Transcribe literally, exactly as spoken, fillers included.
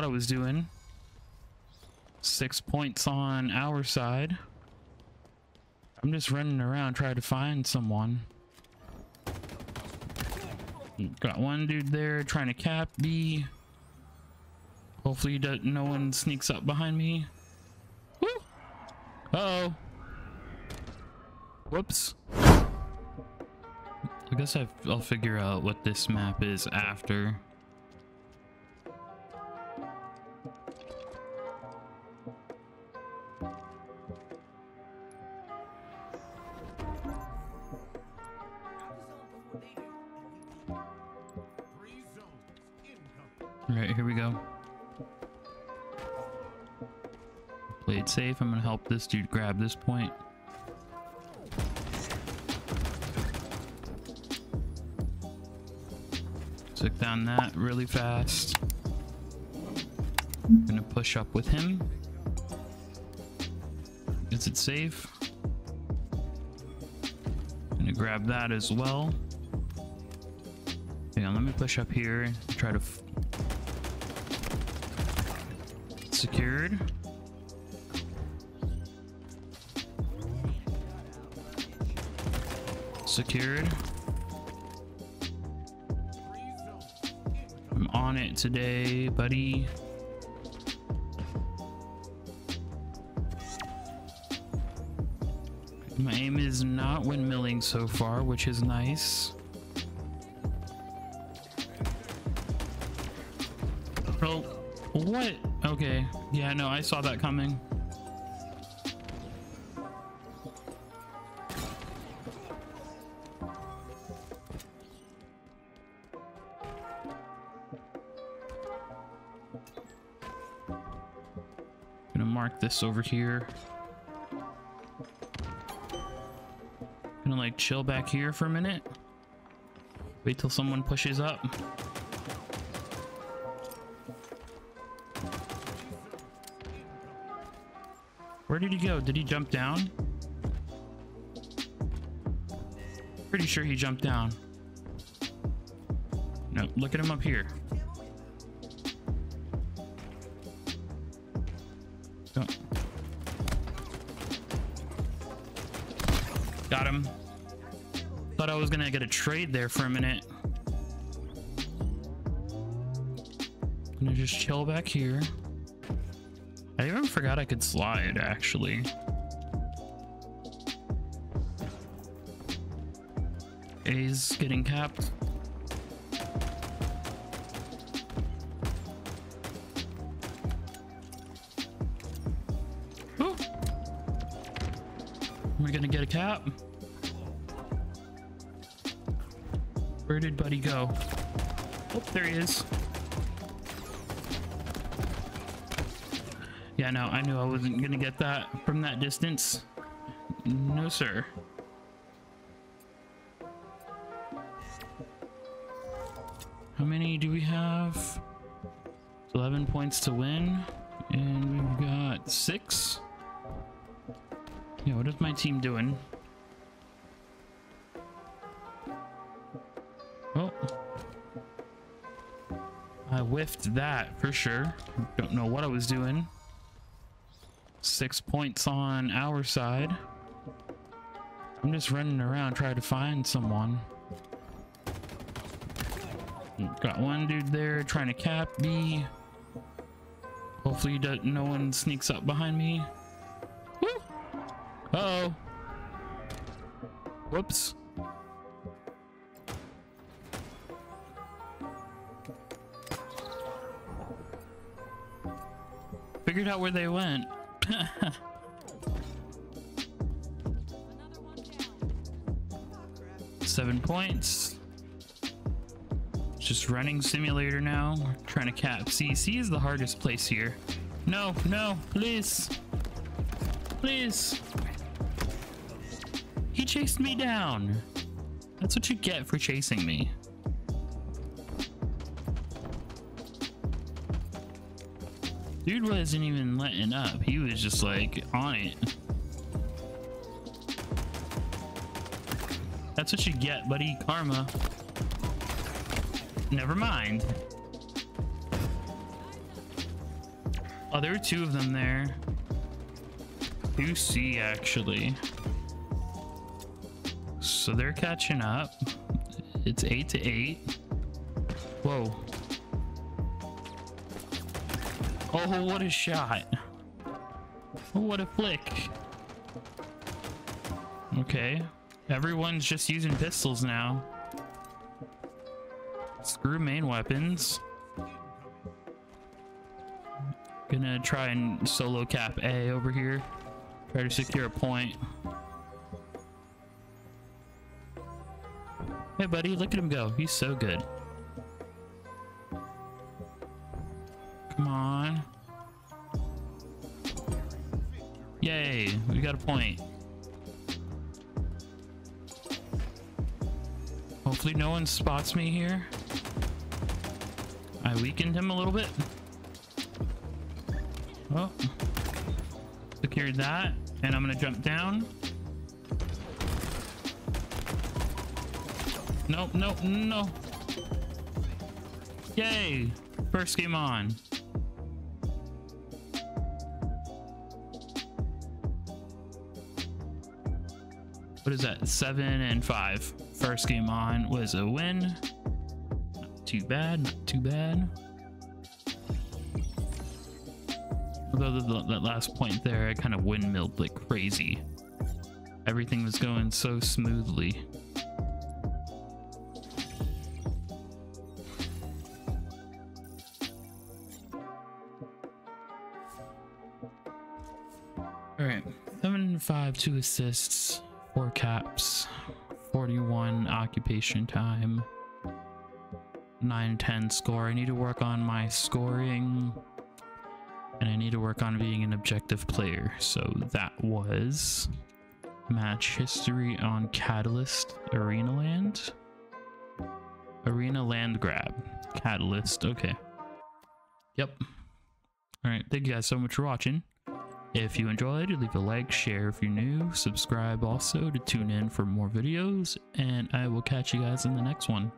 what I was doing. Six points on our side. I'm just running around trying to find someone. Got one dude there trying to cap B. Hopefully no one sneaks up behind me. Woo! Uh-oh. Whoops. I guess I've, I'll figure out what this map is after. Alright, here we go. Play it safe. I'm gonna help this dude grab this point. Took down that really fast. I'm gonna push up with him. Is it safe? I'm gonna grab that as well. Hang on, let me push up here and try to f secured. Secured. I'm on it today, buddy. My aim is not windmilling so far, which is nice. Oh, what? Okay. Yeah, no, I saw that coming. Gonna mark this over here. Gonna like chill back here for a minute. Wait till someone pushes up. Where did he go? Did he jump down? Pretty sure he jumped down. No, look at him up here. Oh. Got him. Thought I was gonna get a trade there for a minute. Gonna just chill back here. I even forgot I could slide, actually. A's getting capped. Ooh. Am I gonna get a cap? Where did Buddy go? Oh, there he is. Yeah, no, I knew I wasn't going to get that from that distance. No, sir. How many do we have? eleven points to win. And we've got six. Yeah, what is my team doing? Oh. I whiffed that for sure. Don't know what I was doing. Six points on our side. I'm just running around trying to find someone. Got one dude there trying to cap B. Hopefully no one sneaks up behind me. Woo! Uh-oh. Whoops. Figured out where they went. Seven points. Just running simulator now. We're trying to cap C. C is the hardest place here. No, no, please. Please. He chased me down. That's what you get for chasing me. Dude wasn't even letting up. He was just like on it. That's what you get, buddy. Karma. Never mind. Oh, there were two of them there. two C actually. So they're catching up. It's eight to eight. Whoa. Oh, what a shot. Oh, what a flick. Okay. Everyone's just using pistols now. Screw main weapons. Gonna try and solo cap A over here. Try to secure a point. Hey buddy, look at him go. He's so good. Come on. Yay, we got a point. Hopefully no one spots me here. I weakened him a little bit. Oh, secured that, and I'm gonna jump down. Nope, nope, no. Yay, first game on. What is that? seven and five. First game on was a win. Not too bad, not too bad. Although the, that last point there, I kind of windmilled like crazy. Everything was going so smoothly. All right, seven and five, two assists, four caps, forty-one occupation time, nine ten score. I need to work on my scoring. And I need to work on being an objective player. So that was match history on Catalyst Arena Land. Arena Land Grab. Catalyst. Okay. Yep. All right. Thank you guys so much for watching. If you enjoyed, leave a like, share if you're new, subscribe also to tune in for more videos, and I will catch you guys in the next one.